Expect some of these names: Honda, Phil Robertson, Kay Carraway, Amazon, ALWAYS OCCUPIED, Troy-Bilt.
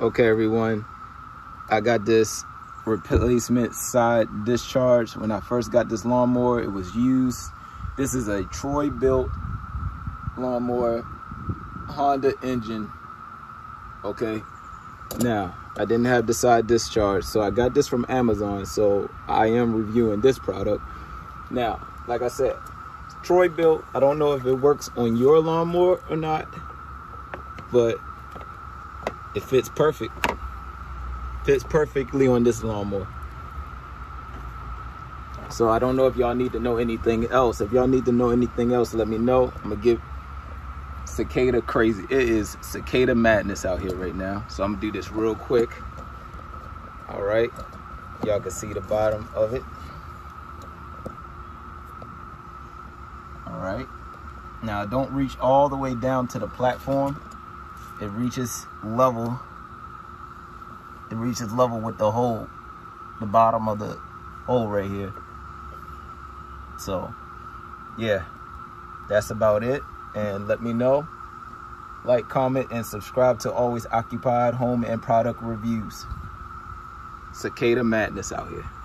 Okay, everyone, I got this replacement side discharge. When I first got this lawnmower, it was used. This is a Troy-Bilt lawnmower, Honda engine. Okay, now I didn't have the side discharge, so I got this from Amazon, so I am reviewing this product. Now, like I said, Troy-Bilt, I don't know if it works on your lawnmower or not, but it fits perfect. Fits perfectly on this lawnmower. So I don't know if y'all need to know anything else. If y'all need to know anything else, let me know. I'm gonna give cicada crazy. It is cicada madness out here right now. So I'm gonna do this real quick. All right, y'all can see the bottom of it. All right, now I don't reach all the way down to the platform. It reaches level. It reaches level with the hole, the bottom of the hole right here. So yeah, that's about it. And let me know, like, comment, and subscribe to Always Occupied Home and Product Reviews. Cicada madness out here.